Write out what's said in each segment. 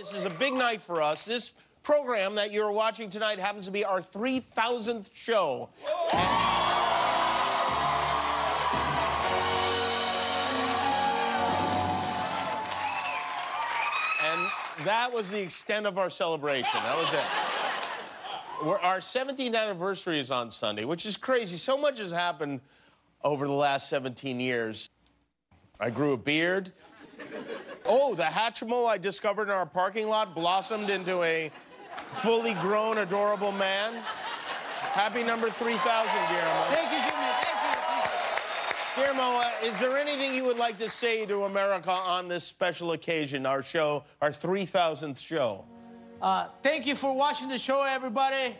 This is a big night for us. This program that you're watching tonight happens to be our 3,000th show. And that was the extent of our celebration. That was it. Our 17th anniversary is on Sunday, which is crazy. So much has happened over the last 17 years. I grew a beard. Oh, the Hatchimal I discovered in our parking lot blossomed into a fully grown, adorable man. Happy number 3,000, Guillermo. Thank you, Jimmy. Thank you. Guillermo, is there anything you would like to say to America on this special occasion, our show, our 3,000th show? Thank you for watching the show, everybody.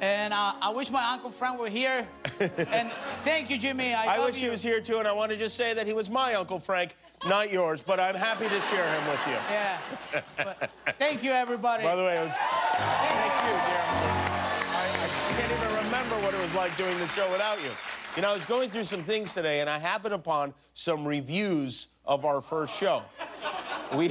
And I wish my Uncle Frank were here. And thank you, Jimmy. I wish he was here, too, and I want to just say that he was my Uncle Frank. Not yours, but I'm happy to share him with you. Yeah. But thank you, everybody. By the way, it was... Thank you, Guillermo. I can't even remember what it was like doing the show without you. You know, I was going through some things today, and I happened upon some reviews of our first show. We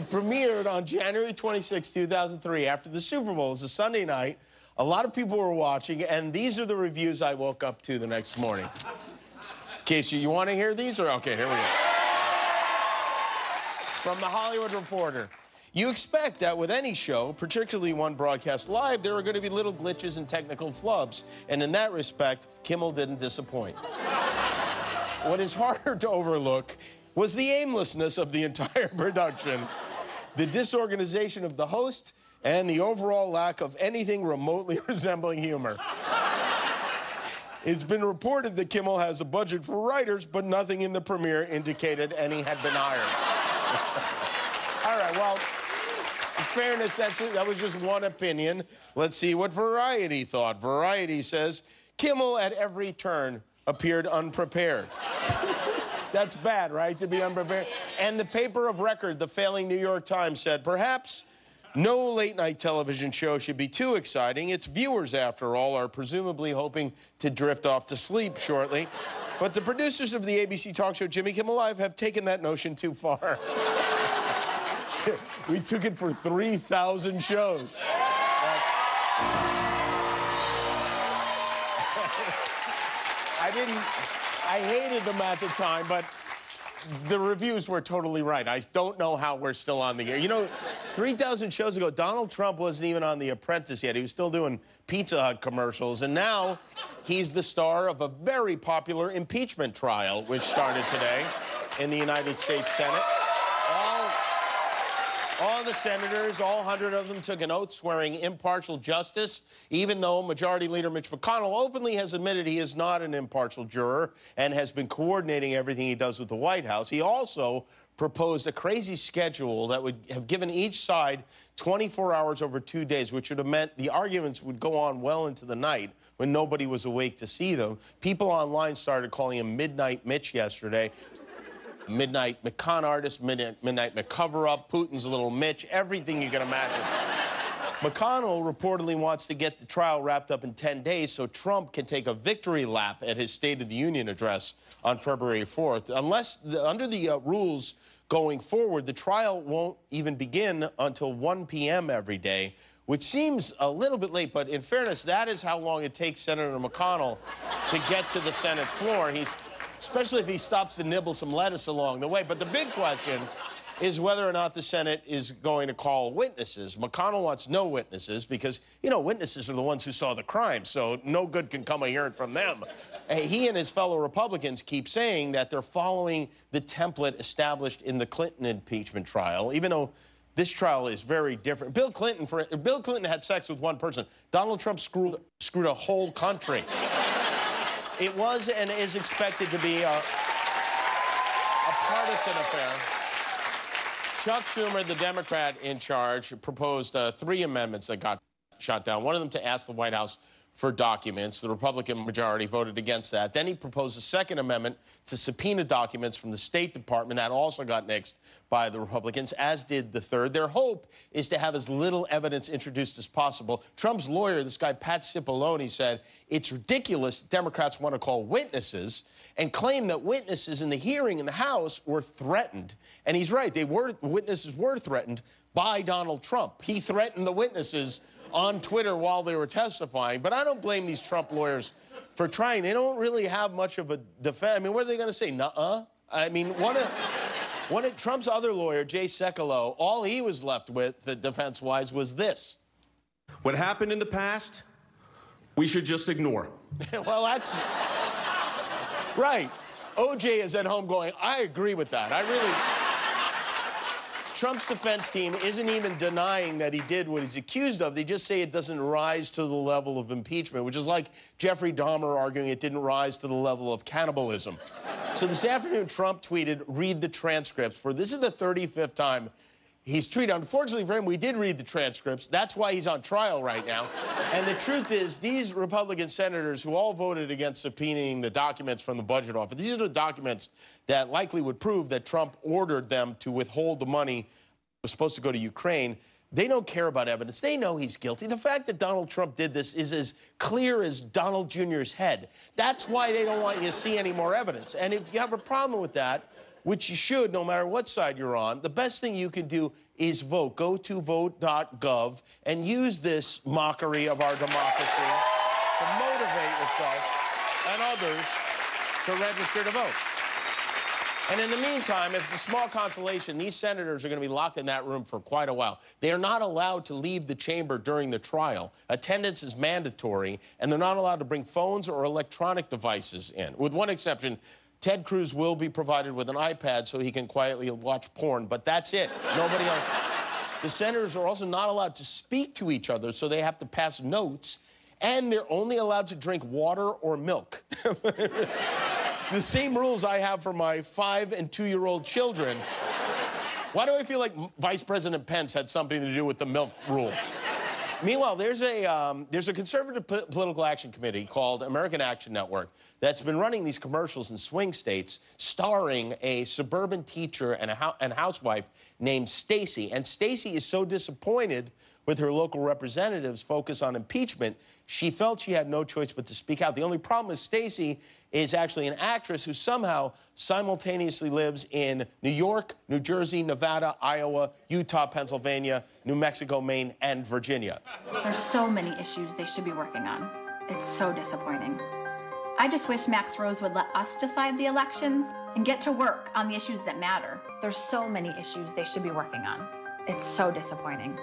premiered on January 26, 2003, after the Super Bowl. It was a Sunday night. A lot of people were watching, and these are the reviews I woke up to the next morning. Casey, you want to hear these? Or okay, here we go. From The Hollywood Reporter. You expect that with any show, particularly one broadcast live, there are going to be little glitches and technical flubs. And in that respect, Kimmel didn't disappoint. What is harder to overlook was the aimlessness of the entire production, the disorganization of the host, and the overall lack of anything remotely resembling humor. It's been reported that Kimmel has a budget for writers, but nothing in the premiere indicated any had been hired. All right, well, in fairness, that was just one opinion. Let's see what Variety thought. Variety says, Kimmel at every turn appeared unprepared. That's bad, right, to be unprepared? And the paper of record, the failing New York Times, said, perhaps no late-night television show should be too exciting. Its viewers, after all, are presumably hoping to drift off to sleep shortly. But the producers of the ABC talk show Jimmy Kimmel Live have taken that notion too far. We took it for 3,000 shows. I hated them at the time, but the reviews were totally right. I don't know how we're still on the air. You know, 3,000 shows ago, Donald Trump wasn't even on The Apprentice yet. He was still doing Pizza Hut commercials, and now he's the star of a very popular impeachment trial, which started today in the United States Senate. All the senators, all 100 of them, took an oath swearing impartial justice, even though Majority Leader Mitch McConnell openly has admitted he is not an impartial juror and has been coordinating everything he does with the White House. He also proposed a crazy schedule that would have given each side 24 hours over 2 days, which would have meant the arguments would go on well into the night when nobody was awake to see them. People online started calling him Midnight Mitch yesterday. Midnight McConnell artist, Midnight McCover-up, Putin's Little Mitch, everything you can imagine. McConnell reportedly wants to get the trial wrapped up in 10 days so Trump can take a victory lap at his State of the Union address on February 4th. Unless, under the rules going forward, the trial won't even begin until 1 p.m. every day, which seems a little bit late, but in fairness, that is how long it takes Senator McConnell to get to the Senate floor. He's... especially if he stops to nibble some lettuce along the way. But the big question is whether or not the Senate is going to call witnesses. McConnell wants no witnesses because, you know, witnesses are the ones who saw the crime, so no good can come of hearing from them. He and his fellow Republicans keep saying that they're following the template established in the Clinton impeachment trial, even though this trial is very different. Bill Clinton had sex with one person. Donald Trump screwed a whole country. It was and is expected to be a partisan affair. Chuck Schumer, the Democrat in charge, proposed 3 amendments that got shot down. One of them to ask the White House for documents. The Republican majority voted against that. Then he proposed a second amendment to subpoena documents from the State Department. That also got nixed by the Republicans, as did the third. Their hope is to have as little evidence introduced as possible. Trump's lawyer, this guy Pat Cipollone, said it's ridiculous Democrats want to call witnesses and claim that witnesses in the hearing in the House were threatened. And he's right. They were, witnesses were threatened by Donald Trump. He threatened the witnesses on Twitter while they were testifying. But I don't blame these Trump lawyers for trying. They don't really have much of a defense. I mean, what are they going to say? Nuh-uh? I mean, one of Trump's other lawyer, Jay Sekulow, all he was left with, defense-wise, was this. What happened in the past, we should just ignore. Well, that's... right. O.J. is at home going, I agree with that. I really... Trump's defense team isn't even denying that he did what he's accused of. They just say it doesn't rise to the level of impeachment, which is like Jeffrey Dahmer arguing it didn't rise to the level of cannibalism. So this afternoon, Trump tweeted, read the transcripts. For this is the 35th time he's tweeted. Unfortunately for him, we did read the transcripts. That's why he's on trial right now. And the truth is, these Republican senators who all voted against subpoenaing the documents from the budget office, these are the documents that likely would prove that Trump ordered them to withhold the money that was supposed to go to Ukraine. They don't care about evidence. They know he's guilty. The fact that Donald Trump did this is as clear as Donald Jr.'s head. That's why they don't want you to see any more evidence. And if you have a problem with that, which you should, no matter what side you're on, the best thing you can do is vote. Go to vote.gov and use this mockery of our democracy to motivate yourself and others to register to vote. And in the meantime, if the small consolation, these senators are going to be locked in that room for quite a while. They are not allowed to leave the chamber during the trial. Attendance is mandatory, and they're not allowed to bring phones or electronic devices in. With one exception, Ted Cruz will be provided with an iPad so he can quietly watch porn, but that's it. Nobody else. The senators are also not allowed to speak to each other, so they have to pass notes, and they're only allowed to drink water or milk. The same rules I have for my 5- and 2-year-old children. Why do I feel like Vice President Pence had something to do with the milk rule? Meanwhile, there's a conservative political action committee called American Action Network that's been running these commercials in swing states starring a suburban teacher and housewife named Stacy. And Stacy is so disappointed with her local representatives' focus on impeachment, she felt she had no choice but to speak out. The only problem is Stacy is actually an actress who somehow simultaneously lives in New York, New Jersey, Nevada, Iowa, Utah, Pennsylvania, New Mexico, Maine, and Virginia. There's so many issues they should be working on. It's so disappointing. I just wish Max Rose would let us decide the elections and get to work on the issues that matter. There's so many issues they should be working on. It's so disappointing.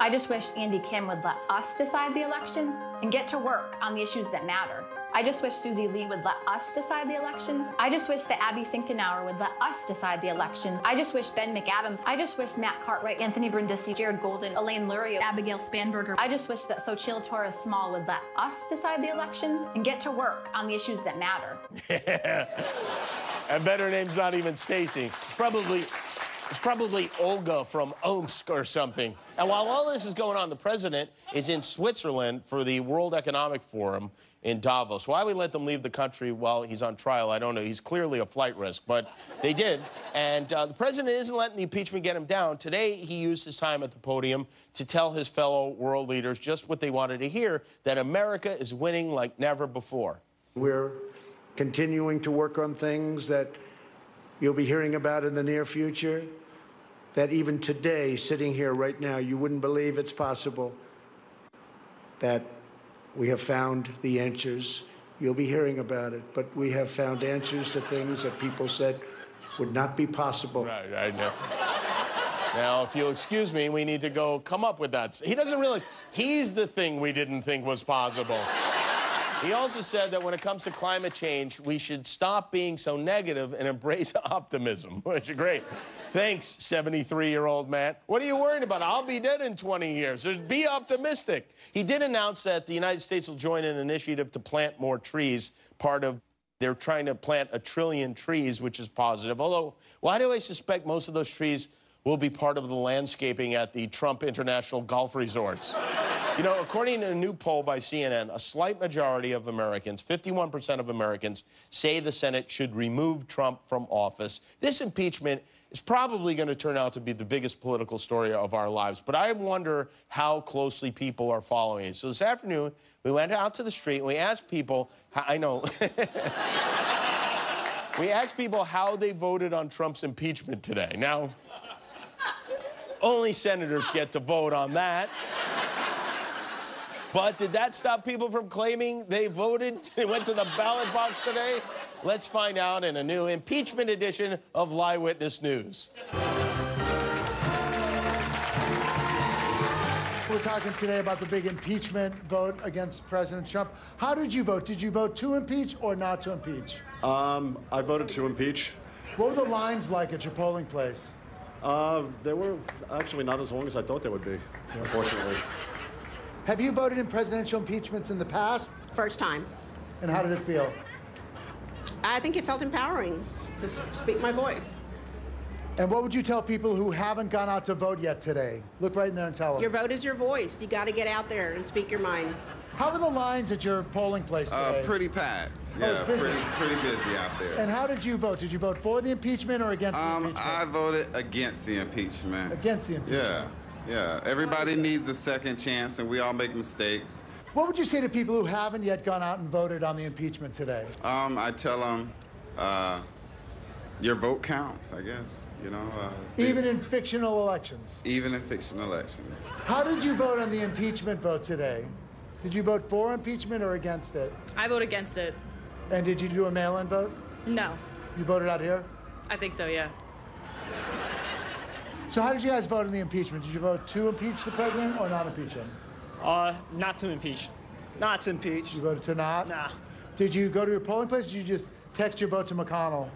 I just wish Andy Kim would let us decide the elections and get to work on the issues that matter. I just wish Susie Lee would let us decide the elections. I just wish that Abby Finkenauer would let us decide the elections. I just wish Ben McAdams. I just wish Matt Cartwright, Anthony Brindisi, Jared Golden, Elaine Luria, Abigail Spanberger. I just wish that Sochil Torres-Small would let us decide the elections and get to work on the issues that matter. Yeah. And better name's not even Stacy. It's probably Olga from Omsk or something. And while all this is going on, the president is in Switzerland for the World Economic Forum in Davos. Why we let them leave the country while he's on trial, I don't know. He's clearly a flight risk, but they did. And the president isn't letting the impeachment get him down. Today, he used his time at the podium to tell his fellow world leaders just what they wanted to hear, that America is winning like never before. We're continuing to work on things that you'll be hearing about in the near future. That even today, sitting here right now, you wouldn't believe it's possible that we have found the answers. You'll be hearing about it, but we have found answers to things that people said would not be possible. Right, I know. Now, if you'll excuse me, we need to go come up with that. He doesn't realize he's the thing we didn't think was possible. He also said that when it comes to climate change, we should stop being so negative and embrace optimism, which is great. Thanks, 73-year-old Matt. What are you worried about? I'll be dead in 20 years. Be optimistic. He did announce that the United States will join an initiative to plant more trees. Part of they're trying to plant 1 trillion trees, which is positive. Although, why do I suspect most of those trees will be part of the landscaping at the Trump International Golf Resorts? You know, according to a new poll by CNN, a slight majority of Americans, 51% of Americans, say the Senate should remove Trump from office. This impeachment is probably going to turn out to be the biggest political story of our lives, but I wonder how closely people are following it. So this afternoon, we went out to the street and we asked people, we asked people how they voted on Trump's impeachment today. Now, only senators get to vote on that. But did that stop people from claiming they voted? They went to the ballot box today? Let's find out in a new impeachment edition of Lie Witness News. We're talking today about the big impeachment vote against President Trump. How did you vote? Did you vote to impeach or not to impeach? I voted to impeach. What were the lines like at your polling place? They were actually not as long as I thought they would be, unfortunately. Have you voted in presidential impeachments in the past? First time. And how did it feel? I think it felt empowering to speak my voice. And what would you tell people who haven't gone out to vote yet today? Look right in there and tell them. Your vote is your voice. You got to get out there and speak your mind. How were the lines at your polling place today? Pretty packed. Yeah, oh, pretty busy out there. And how did you vote? Did you vote for the impeachment or against the impeachment? I voted against the impeachment. Against the impeachment. Yeah. Yeah, everybody needs a second chance, and we all make mistakes. What would you say to people who haven't yet gone out and voted on the impeachment today? I tell them, your vote counts, I guess, you know. Even in fictional elections? Even in fictional elections. How did you vote on the impeachment vote today? Did you vote for impeachment or against it? I vote against it. And did you do a mail-in vote? No. You voted out here? I think so, yeah. So how did you guys vote on the impeachment? Did you vote to impeach the president or not impeach him? Not to impeach. Not to impeach. You voted to not? Nah. Did you go to your polling place or did you just text your vote to McConnell?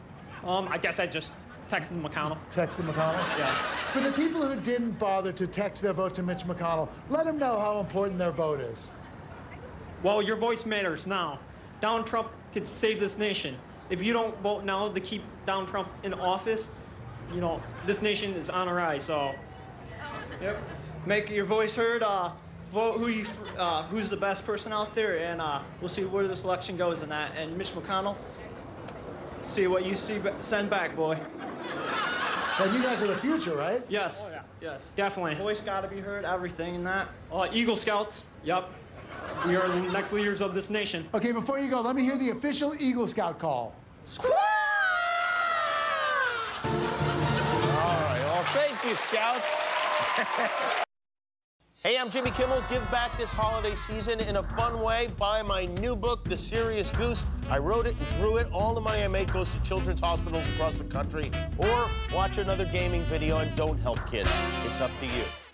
I guess I just texted McConnell. Texted McConnell? Yeah. For the people who didn't bother to text their vote to Mitch McConnell, let them know how important their vote is. Well, your voice matters now. Donald Trump could save this nation. If you don't vote now to keep Donald Trump in office, you know, this nation is on a rise, so yep. Make your voice heard, vote who you, who's the best person out there, and we'll see where this election goes and that. And Mitch McConnell, see what you see, send back, boy. Well, you guys are the future, right? Yes, oh, yeah. Yes, definitely. Voice got to be heard, everything and that. Eagle Scouts, yep. We are the next leaders of this nation. Okay, before you go, let me hear the official Eagle Scout call. Squawk! Thank you, Scouts. Hey, I'm Jimmy Kimmel. Give back this holiday season in a fun way. Buy my new book, The Serious Goose. I wrote it and drew it. All the money I make goes to children's hospitals across the country. Or watch another gaming video and don't help kids. It's up to you.